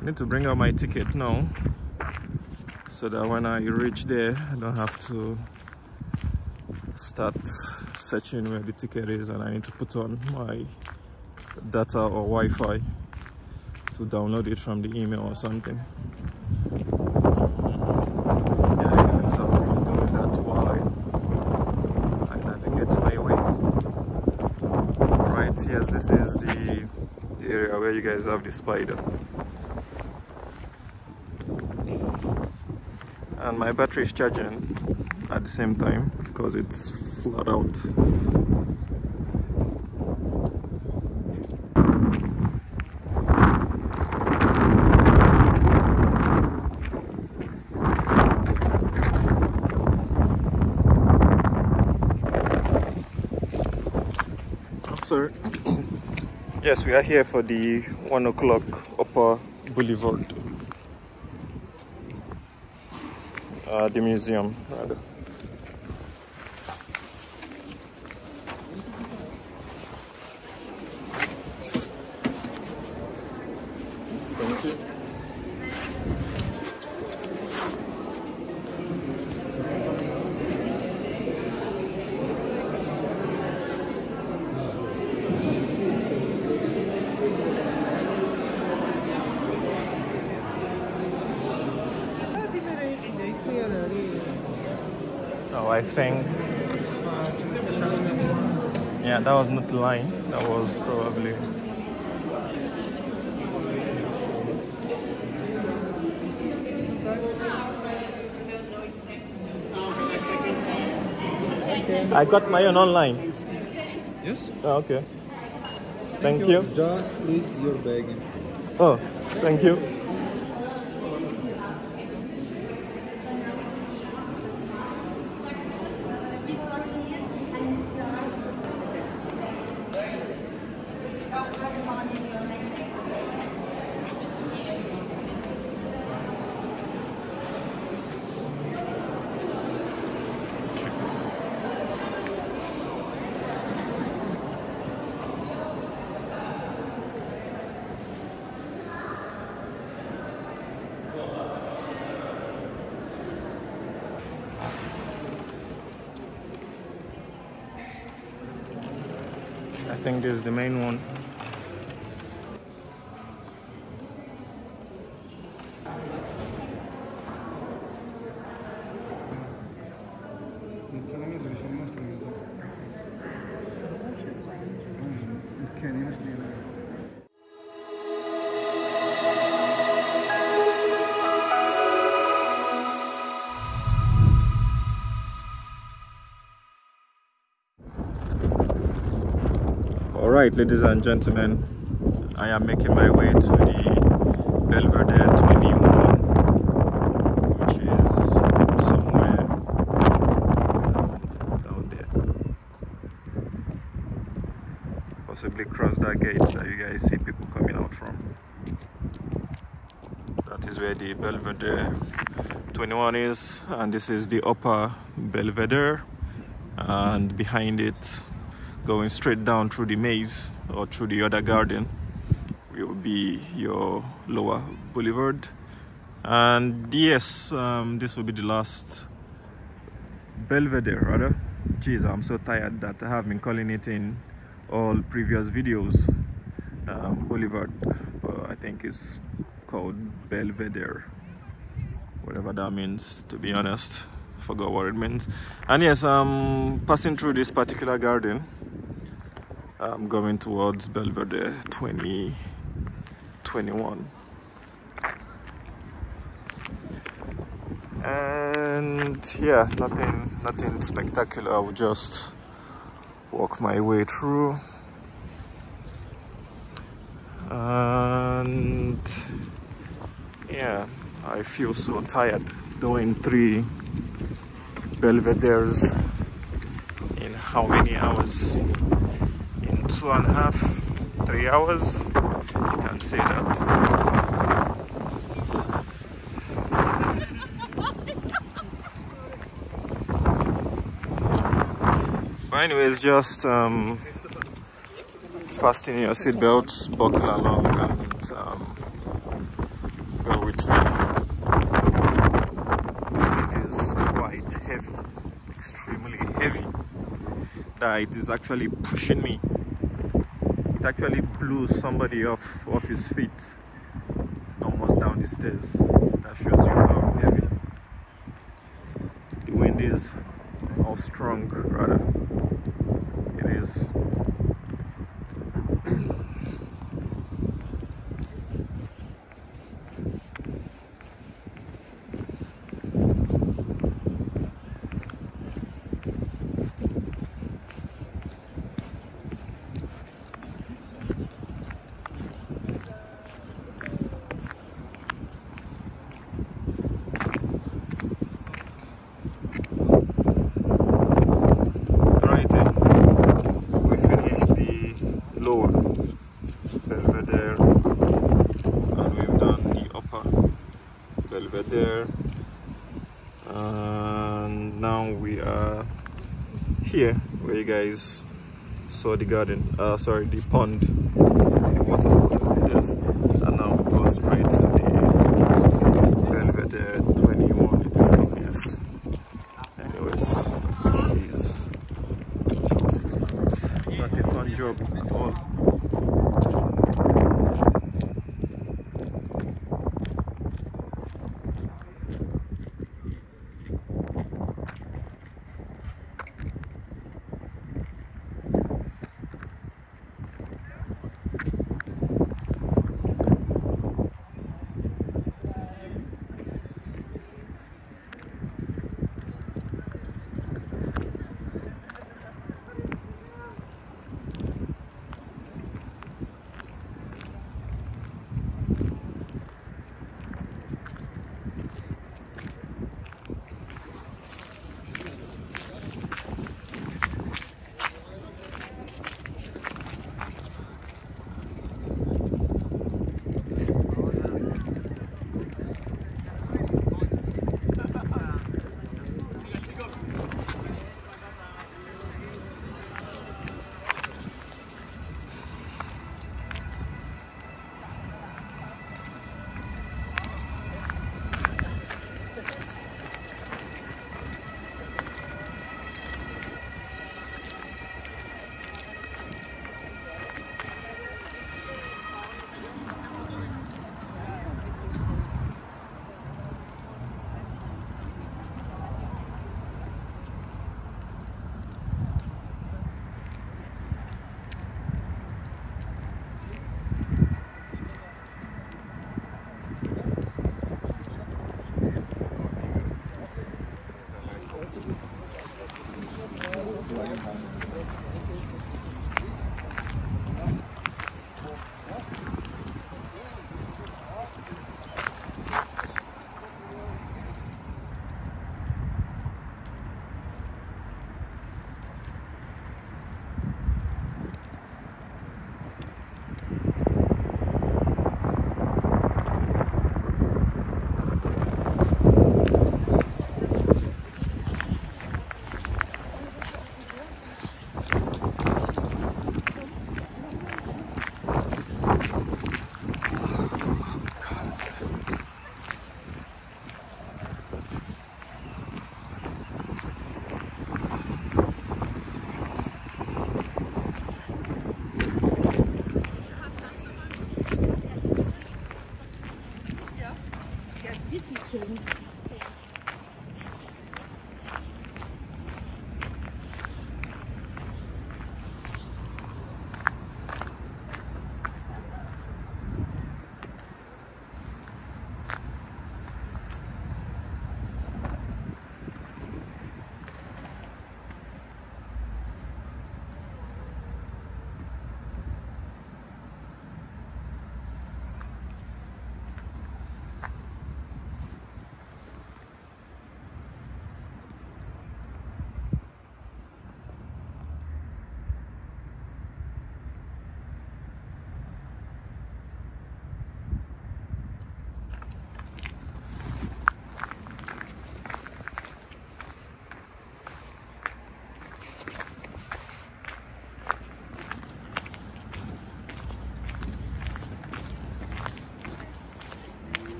I need to bring out my ticket now, so that when I reach there, I don't have to start searching where the ticket is, and I need to put on my data or Wi-Fi to download it from the email or something. Yes, this is the area where you guys have the spider. And my battery is charging at the same time because it's flat out. Sir. Yes, we are here for the 1 o'clock Upper Boulevard, the museum. Thank you. I think, yeah, that was not the line, that was probably. I got my own online. Yes? Oh, okay. Thank you. Just please your bag. Oh, thank you. I think this is the main one. Alright, ladies and gentlemen, I am making my way to the Belvedere 21, which is somewhere down there. Possibly cross that gate that you guys see people coming out from. That is where the Belvedere 21 is, and this is the Upper Belvedere, and behind it, going straight down through the maze or through the other garden will be your lower boulevard. And yes, this will be the last Belvedere, rather. Jeez, I'm so tired that I have been calling it in all previous videos boulevard, but I think it's called Belvedere, whatever that means, to be honest. I forgot what it means. And yes, I'm passing through this particular garden. I'm going towards Belvedere 21. And yeah, nothing spectacular. I will just walk my way through. And yeah, I feel so tired doing 3 Belvederes in how many hours? 2.5, 3 hours, you can say that. But anyways, just fasten your seatbelts, buckle along, and it is quite heavy, extremely heavy, that it is actually pushing me. It actually blew somebody off his feet almost down the stairs. That shows you how heavy the wind is, how strong rather it is. Belvedere, and we've done the upper Belvedere, and now we are here where you guys saw the garden, sorry, the pond and the water, whatever it is, and now we go straight to the Belvedere 21 it is called, yes. Anyways, this is not a fun job at all.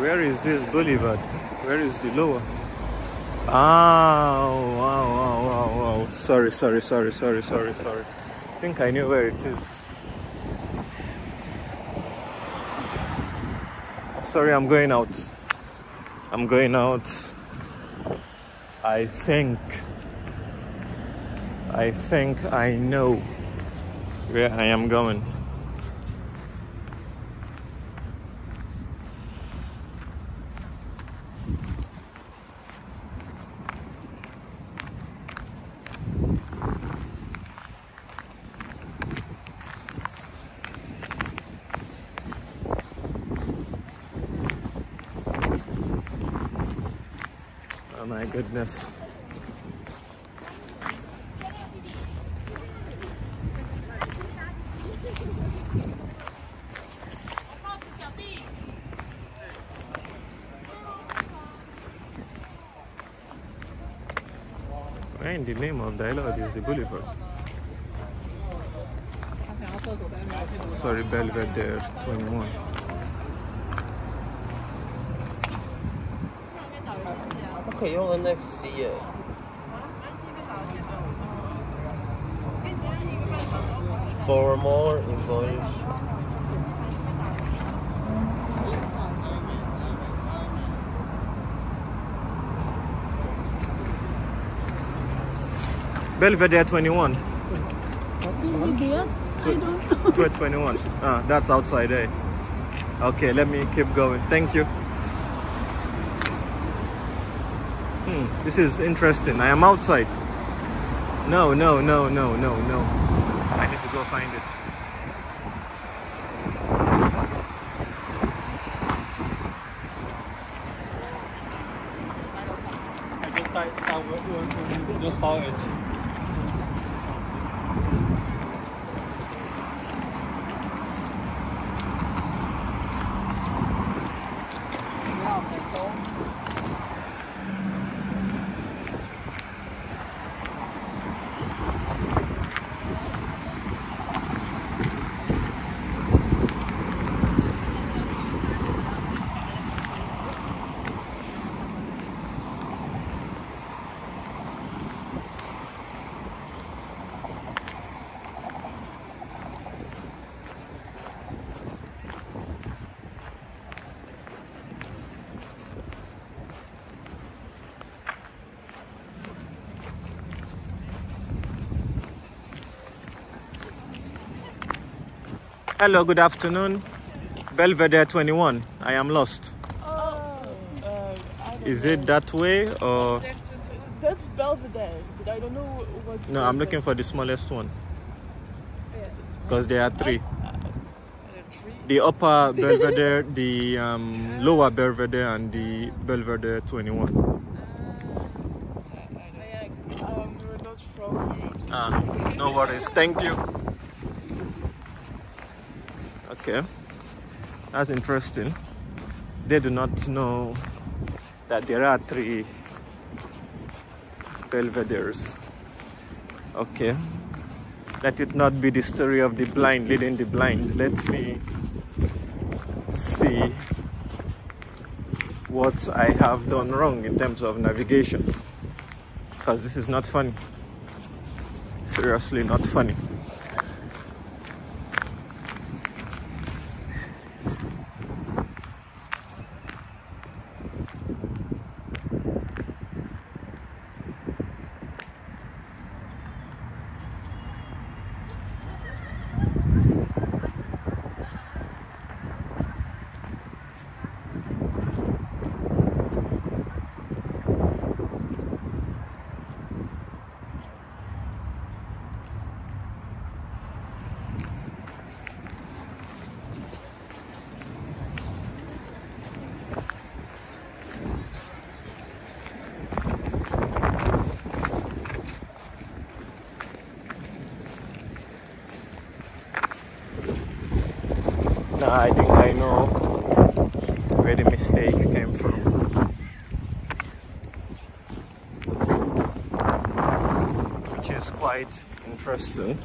Where is this boulevard? Where is the lower? Ah, oh, wow, wow, wow, wow. Sorry. I think I knew where it is. Sorry, I'm going out. I think I know where I am going. Oh my goodness. Where in the name of the Lord is the boulevard? Sorry, Belvedere 21.可以用 NFC 耶。For more information. Belvedere 21. Belvedere 21. Ah, that's outside, eh? Okay, let me keep going. Thank you. This is interesting. I am outside. No. I need to go find it. I just saw it. Hello, good afternoon. Belvedere 21. I am lost. Is it that way or? That's Belvedere, but I don't know what's. No, I'm looking for the smallest one. Because there are three. The upper Belvedere, the lower Belvedere, and the Belvedere 21. We're not from Europe. No worries. Thank you. Okay, that's interesting. They do not know that there are three Belvederes. Okay, let it not be the story of the blind leading the blind. Let me see what I have done wrong in terms of navigation, because this is not funny. Seriously, not funny. I think I know where the mistake came from, which is quite interesting.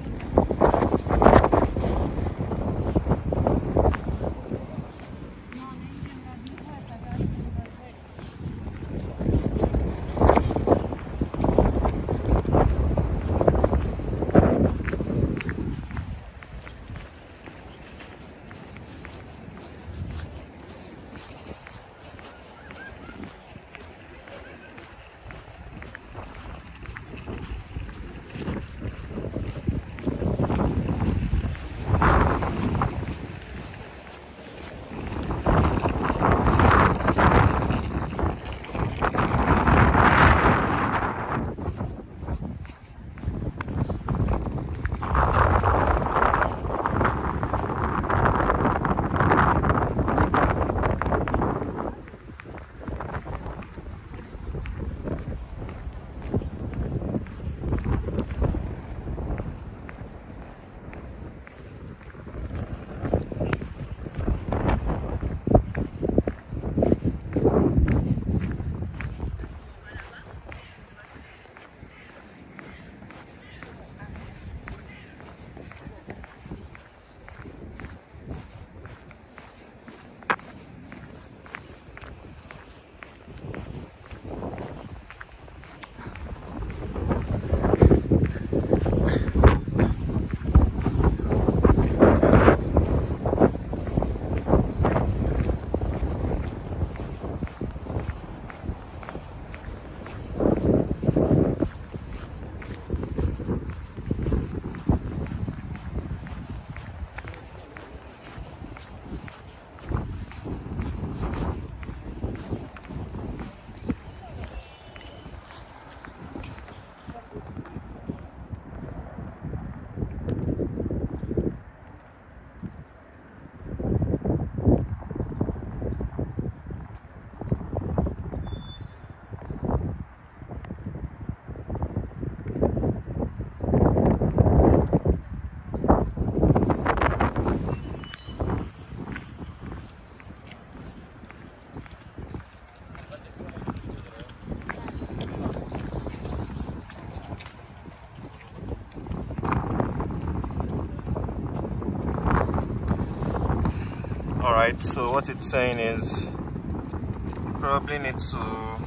Alright, so what it's saying is you probably need to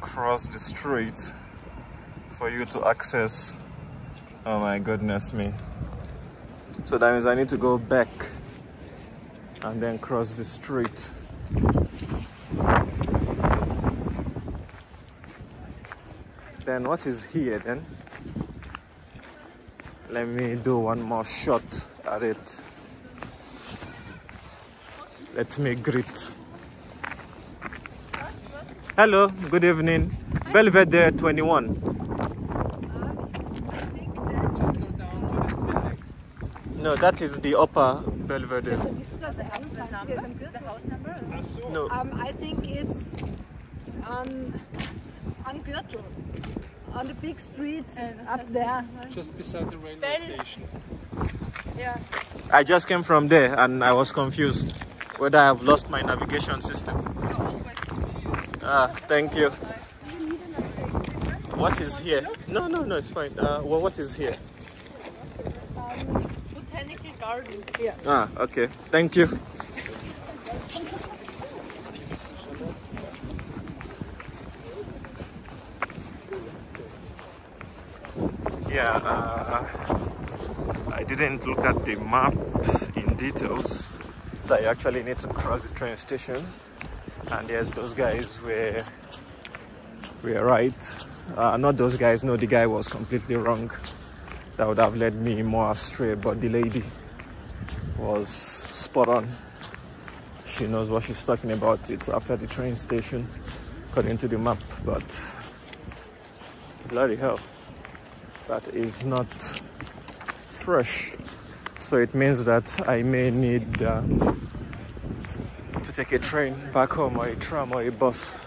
cross the street for you to access. Oh my goodness me. So that means I need to go back and then cross the street. Then what is here then? Let me do one more shot at it. Let me greet. Hello, good evening. Hi. Belvedere 21. No, that is the Upper Belvedere. The house number? No. I think it's on Gürtel, on the big street up there. Just beside the railway station. Yeah. I just came from there and I was confused whether I have lost my navigation system. You're always confused. Ah, thank you. Do you need a navigation system? What is here? No, no, no, it's fine. Well, what is here? Garden. Yeah. Ah, okay. Thank you. Yeah, I didn't look at the maps in details that you actually need to cross the train station. And yes, those guys were right. Not those guys, no, the guy was completely wrong. That would have led me more astray, but the lady was spot on. She knows what she's talking about. It's after the train station according to the map, but bloody hell, that is not fresh. So it means that I may need to take a train back home, or a tram, or a bus.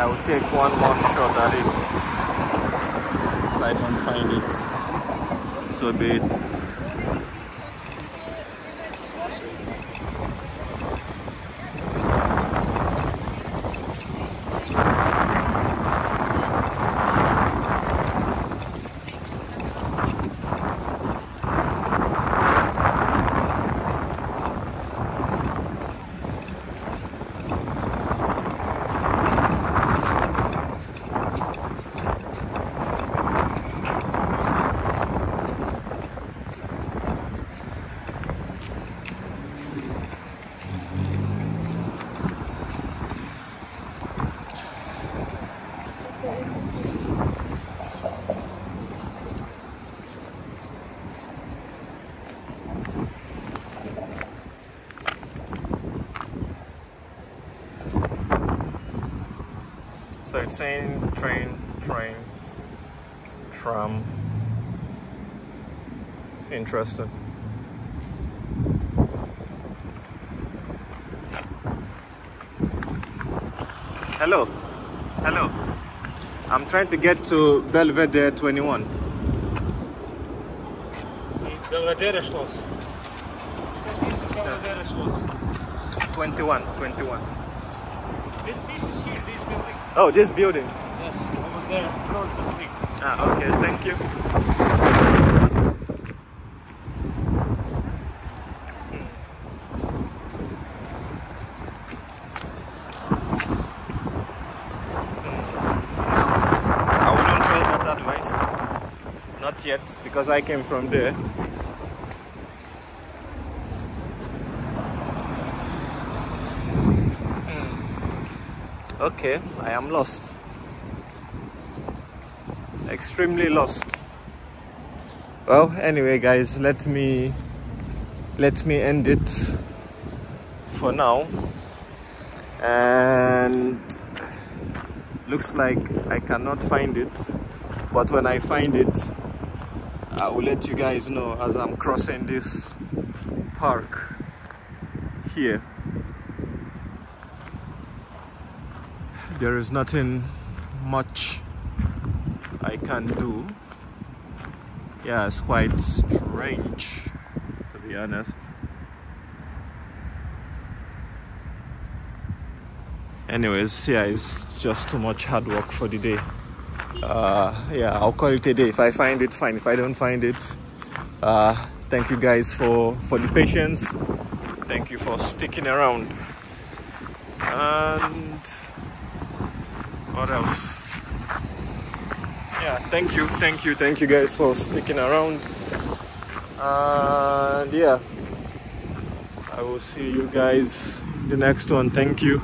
I will take one more shot at it if I don't find it. So be it. So it's saying train, tram. Interesting. Hello. I'm trying to get to Belvedere 21. Belvedere Schloss. This is Belvedere Schloss. 21. This is here, this building. Oh, this building? Yes, over there, across the street. Ah, okay, thank you. I wouldn't trust that advice. Not yet, because I came from there. Okay, I am lost. Extremely lost. Well, anyway guys, let me end it for now. And looks like I cannot find it, but when I find it, I will let you guys know as I'm crossing this park here. There is nothing much I can do. Yeah, it's quite strange, to be honest. Anyways, yeah, it's just too much hard work for the day. Yeah, I'll call it a day. If I find it, fine. If I don't find it, thank you guys for the patience. Thank you for sticking around. And what else? Yeah, thank you guys for sticking around. And yeah, I will see you guys the next one. Thank you.